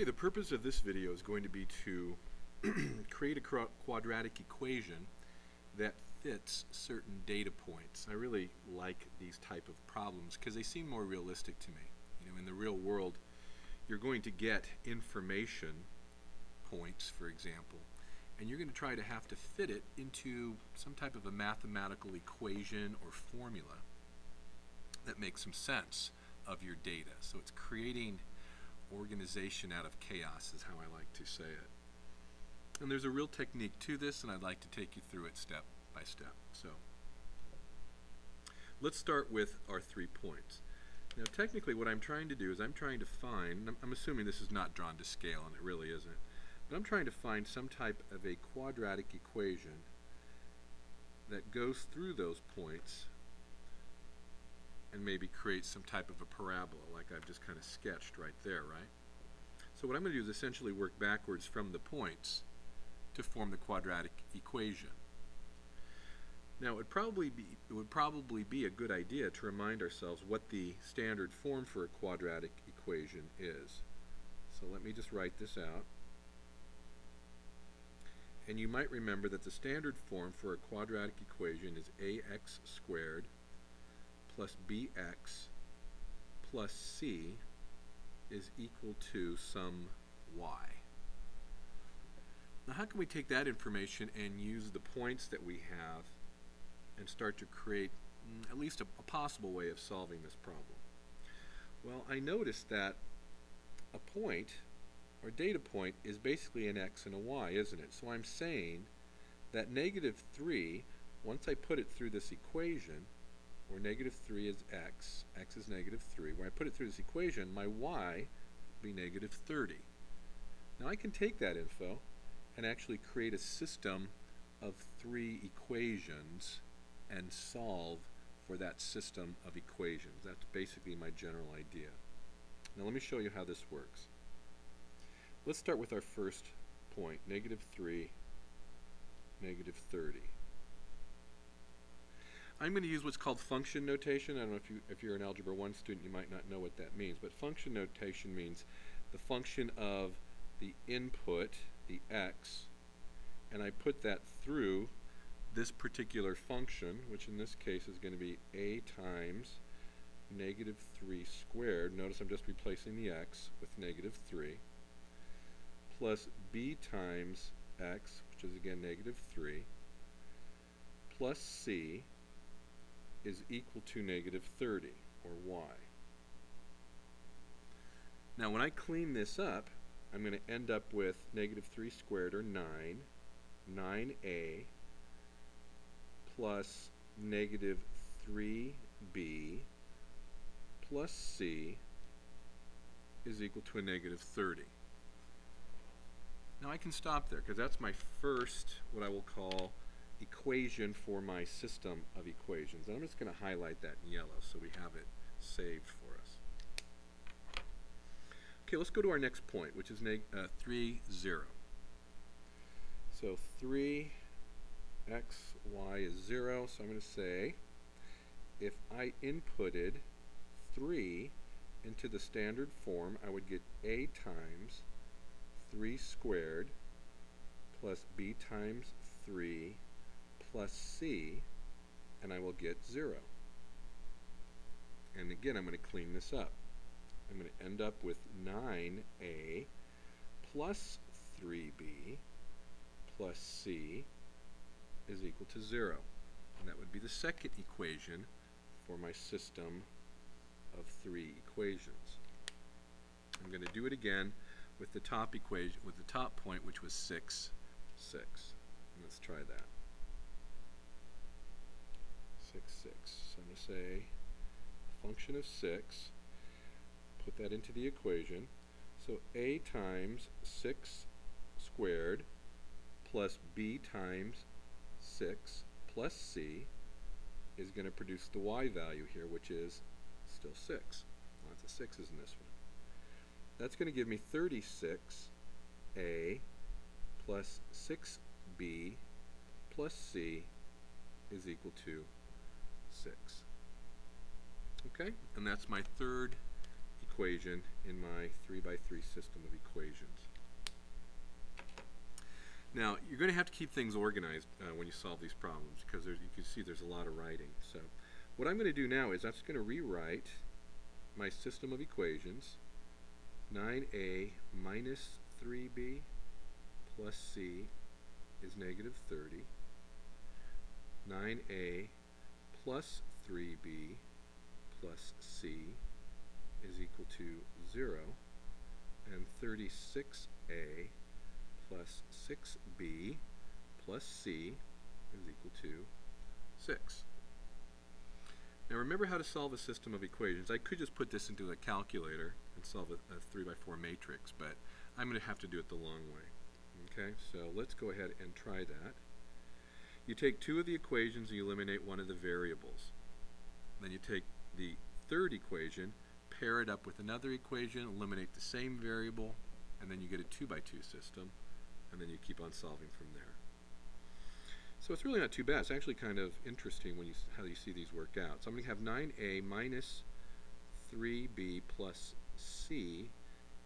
Okay, the purpose of this video is going to be to create a quadratic equation that fits certain data points. I really like these type of problems because they seem more realistic to me. You know, in the real world, you're going to get information points, for example, and you're going to have to fit it into some type of a mathematical equation or formula that makes some sense of your data. So it's creating organization out of chaos is how I like to say it. And there's a real technique to this, and I'd like to take you through it step by step. So let's start with our 3 points. Now technically what I'm trying to do is I'm trying to find, I'm assuming this is not drawn to scale, and it really isn't, but I'm trying to find some type of a quadratic equation that goes through those points and maybe creates some type of a parabola like I've just kind of sketched right there, right? So what I'm going to do is essentially work backwards from the points to form the quadratic equation. Now it would probably be a good idea to remind ourselves what the standard form for a quadratic equation is. So let me just write this out. And you might remember that the standard form for a quadratic equation is ax squared plus bx plus c is equal to some y. Now how can we take that information and use the points that we have and start to create at least a possible way of solving this problem? Well, I noticed that a point or data point is basically an x and a y, isn't it? So I'm saying that -3, once I put it through this equation, where -3 is x is -3, where I put it through this equation, my y would be -30. Now I can take that info and actually create a system of 3 equations and solve for that system of equations. That's basically my general idea. Now let me show you how this works. Let's start with our first point, -3, -30. I'm going to use what's called function notation. I don't know if you're an Algebra 1 student, you might not know what that means, but function notation means the function of the input, the x, and I put that through this particular function, which in this case is going to be a times -3 squared, notice I'm just replacing the x with -3, plus b times x, which is again -3, plus c, is equal to -30, or y. Now when I clean this up, I'm going to end up with -3 squared, or 9, 9a, plus -3b, plus c, is equal to a -30. Now I can stop there, because that's my first, what I will call, equation for my system of equations. And I'm just going to highlight that in yellow so we have it saved for us. Okay, let's go to our next point, which is 3, 0. So 3x, y is 0. So I'm going to say if I inputted 3 into the standard form, I would get a times 3 squared plus b times 3 plus c, and I will get 0. And again, I'm going to clean this up. I'm going to end up with 9a plus 3b plus c is equal to 0. And that would be the second equation for my system of 3 equations. I'm going to do it again with the top equation, with the top point, which was 6, 6. And let's try that. 6, 6. So I'm going to say a function of 6, put that into the equation. So a times 6 squared plus b times 6 plus c is going to produce the y value here, which is still 6. Lots of 6's in this one. That's going to give me 36a plus 6b plus c is equal to 6. Okay, and that's my third equation. equation in my 3x3 system of equations. Now, you're going to have to keep things organized when you solve these problems, because you can see there's a lot of writing. So what I'm going to do now is I'm just going to rewrite my system of equations, 9a minus 3b plus c is negative 30, 9a plus 3b plus c is equal to 0, and 36a plus 6b plus c is equal to 6. Now remember how to solve a system of equations. I could just put this into a calculator and solve a 3x4 matrix, but I'm going to have to do it the long way. Okay, so let's go ahead and try that. You take two of the equations and you eliminate one of the variables. Then you take the third equation, pair it up with another equation, eliminate the same variable, and then you get a 2x2 system, and then you keep on solving from there. So it's really not too bad. It's actually kind of interesting when you how you see these work out. So I'm going to have 9a minus 3b plus c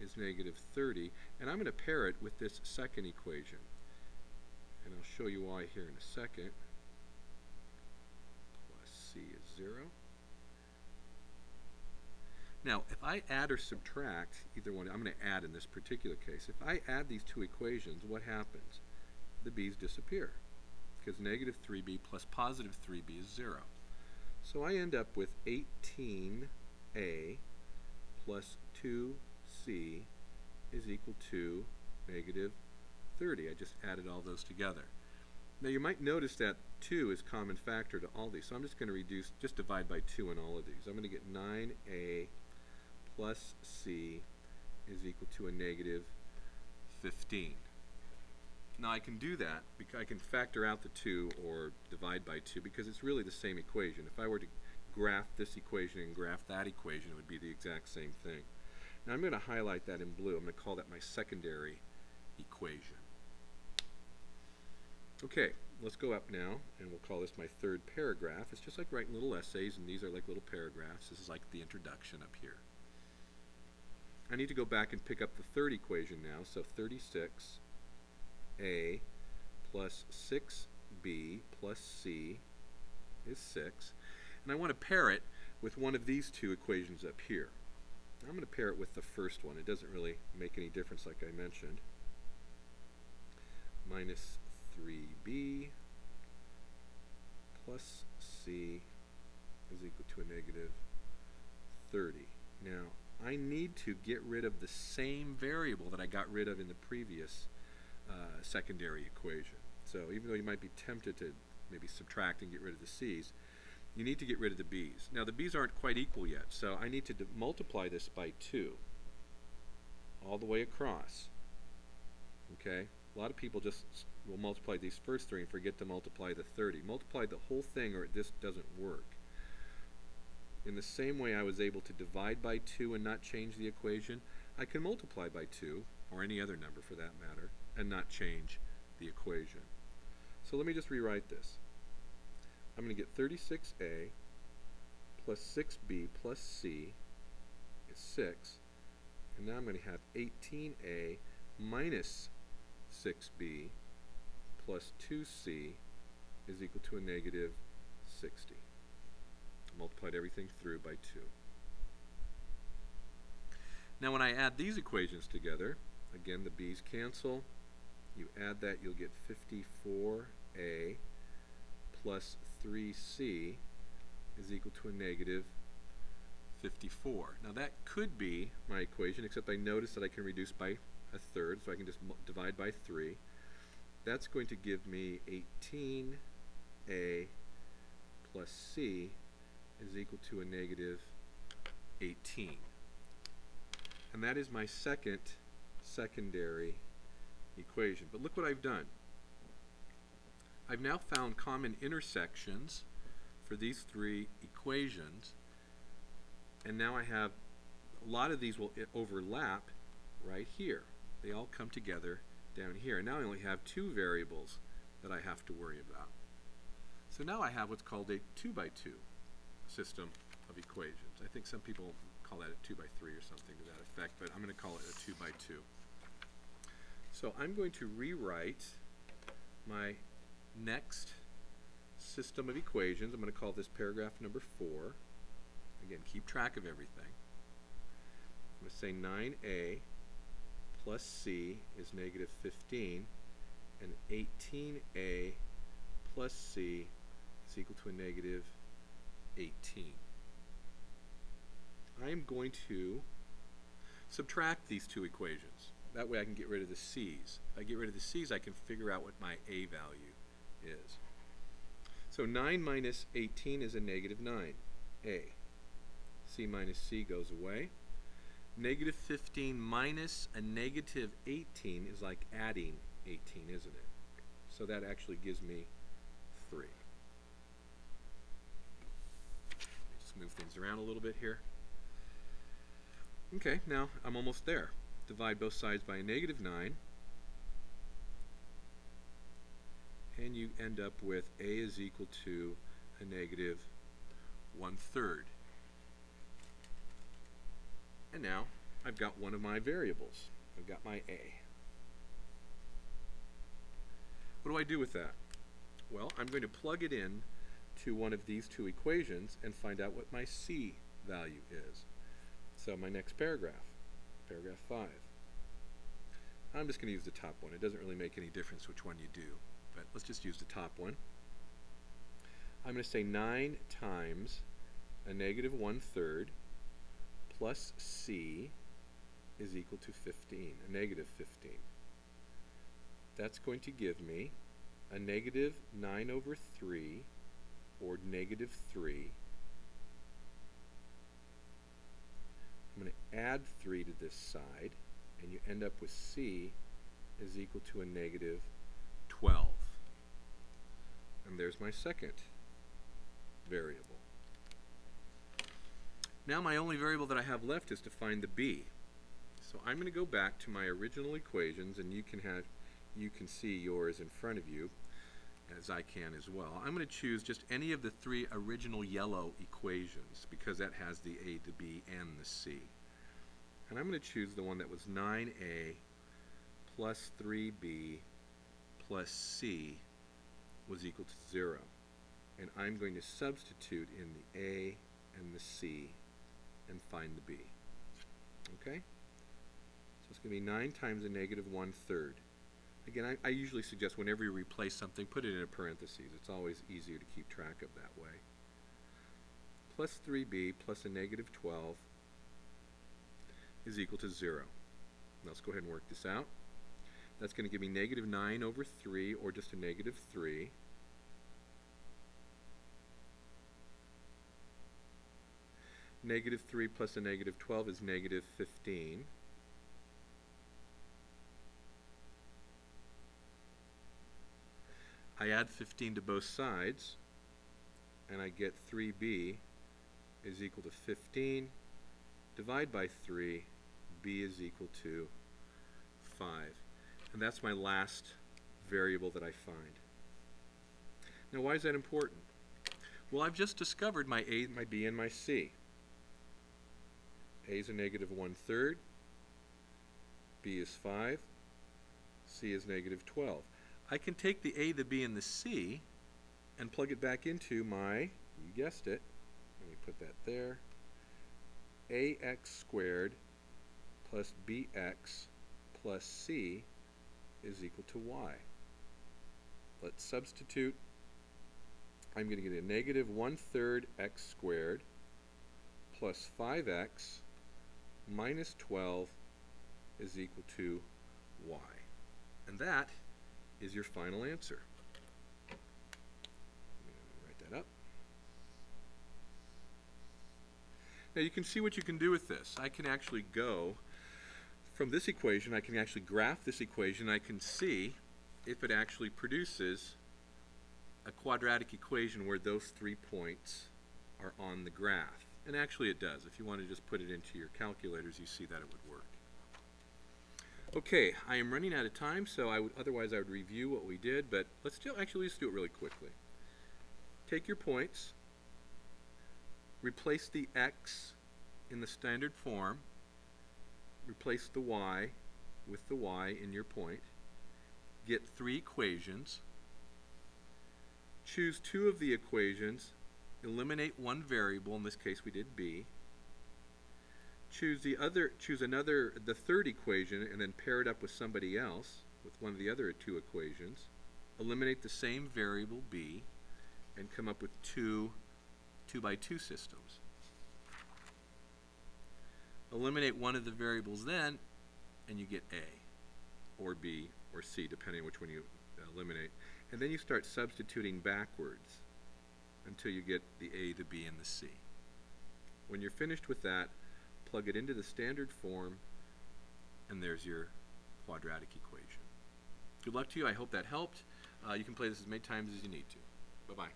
is negative 30, and I'm going to pair it with this second equation. And I'll show you why here in a second. Plus c is 0. Now, if I add or subtract either one, I'm going to add in this particular case. If I add these two equations, what happens? The b's disappear, because negative 3b plus positive 3b is 0. So I end up with 18a plus 2c is equal to negative 30. I just added all those together. Now you might notice that 2 is common factor to all these, so I'm just going to divide by 2 in all of these. I'm going to get 9a plus c is equal to a negative 15. Now I can do that because I can factor out the 2 or divide by 2, because it's really the same equation. If I were to graph this equation and graph that equation, it would be the exact same thing. Now I'm going to highlight that in blue. I'm going to call that my secondary equation. Okay, let's go up now, and we'll call this my third paragraph. It's just like writing little essays, and these are like little paragraphs. This is like the introduction up here. I need to go back and pick up the third equation now, so 36a plus 6b plus c is 6, and I want to pair it with one of these two equations up here. I'm going to pair it with the first one. It doesn't really make any difference, like I mentioned. Minus 3b plus c is equal to a negative 30. Now, I need to get rid of the same variable that I got rid of in the previous secondary equation. So even though you might be tempted to maybe subtract and get rid of the c's, you need to get rid of the b's. Now the b's aren't quite equal yet, so I need to multiply this by 2 all the way across. Okay? A lot of people just will multiply these first 3 and forget to multiply the 30. Multiply the whole thing or this doesn't work. In the same way I was able to divide by 2 and not change the equation, I can multiply by 2, or any other number for that matter, and not change the equation. So let me just rewrite this. I'm going to get 36a plus 6b plus c is 6, and now I'm going to have 18a minus 6b plus 2c is equal to a negative 60. I multiplied everything through by 2. Now when I add these equations together, again the b's cancel, you add that, you'll get 54a plus 3c is equal to a negative 54. Now that could be my equation, except I notice that I can reduce by a third, so I can just divide by 3. That's going to give me 18a plus c is equal to a negative 18. And that is my second secondary equation. But look what I've done. I've now found common intersections for these three equations, and now I have a lot of these will overlap right here. They all come together down here, and now I only have two variables that I have to worry about. So now I have what's called a 2x2 system of equations. I think some people call that a 2x3 or something to that effect, but I'm going to call it a 2x2. So I'm going to rewrite my next system of equations. I'm going to call this paragraph number 4. Again, keep track of everything. I'm going to say 9a plus c is negative 15, and 18a plus c is equal to a negative 18. I am going to subtract these two equations. That way I can get rid of the c's. If I get rid of the c's, I can figure out what my a value is. So 9 minus 18 is a negative 9, a. c minus c goes away. Negative 15 minus a negative 18 is like adding 18, isn't it? So that actually gives me 3. Let me just move things around a little bit here. Okay, now I'm almost there. Divide both sides by a negative 9, and you end up with a is equal to a negative 1/3. And now I've got one of my variables. I've got my a. What do I do with that? Well, I'm going to plug it in to one of these two equations and find out what my c value is. So my next paragraph, paragraph 5. I'm just going to use the top one. It doesn't really make any difference which one you do, but let's just use the top one. I'm going to say 9 times a negative 1/3 plus c is equal to 15, a negative 15. That's going to give me a negative 9 over 3, or negative 3. I'm going to add 3 to this side, and you end up with c is equal to a negative 12. And there's my second variable. Now my only variable that I have left is to find the b. So I'm going to go back to my original equations, and you can see yours in front of you, as I can as well. I'm going to choose just any of the three original yellow equations, because that has the a, the b, and the c. And I'm going to choose the one that was 9a plus 3b plus c was equal to 0. And I'm going to substitute in the a and the c and find the b. Okay? So it's going to be 9 times a negative 1/3. Again, I usually suggest whenever you replace something, put it in a parentheses. It's always easier to keep track of that way. Plus 3b plus a negative 12 is equal to 0. Now let's go ahead and work this out. That's going to give me negative 9 over 3, or just a negative 3. Negative 3 plus a negative 12 is negative 15. I add 15 to both sides, and I get 3b is equal to 15. Divide by 3, b is equal to 5. And that's my last variable that I find. Now, why is that important? Well, I've just discovered my a, my b, and my c. a is a negative 1/3, b is 5, c is negative 12. I can take the a, the b, and the c and plug it back into my, you guessed it, let me put that there, ax squared plus bx plus c is equal to y. Let's substitute. I'm going to get a negative 1/3 x squared plus 5x minus 12 is equal to y. And that is your final answer. I'm going to write that up. Now you can see what you can do with this. I can actually go from this equation, I can actually graph this equation. I can see if it actually produces a quadratic equation where those 3 points are on the graph. And actually it does. If you want to just put it into your calculators, you see that it would work. Okay, I am running out of time, so I would review what we did, but let's still actually just do it really quickly. Take your points, replace the x in the standard form, replace the y with the y in your point, get three equations, choose two of the equations, eliminate one variable, in this case we did b, choose the third equation, and then pair it up with somebody else, with one of the other two equations, eliminate the same variable b, and come up with two 2x2 systems. Eliminate one of the variables then, and you get A, or B, or C, depending on which one you eliminate. And then you start substituting backwards until you get the A, the B, and the C. When you're finished with that, plug it into the standard form, and there's your quadratic equation. Good luck to you. I hope that helped. You can play this as many times as you need to. Bye-bye.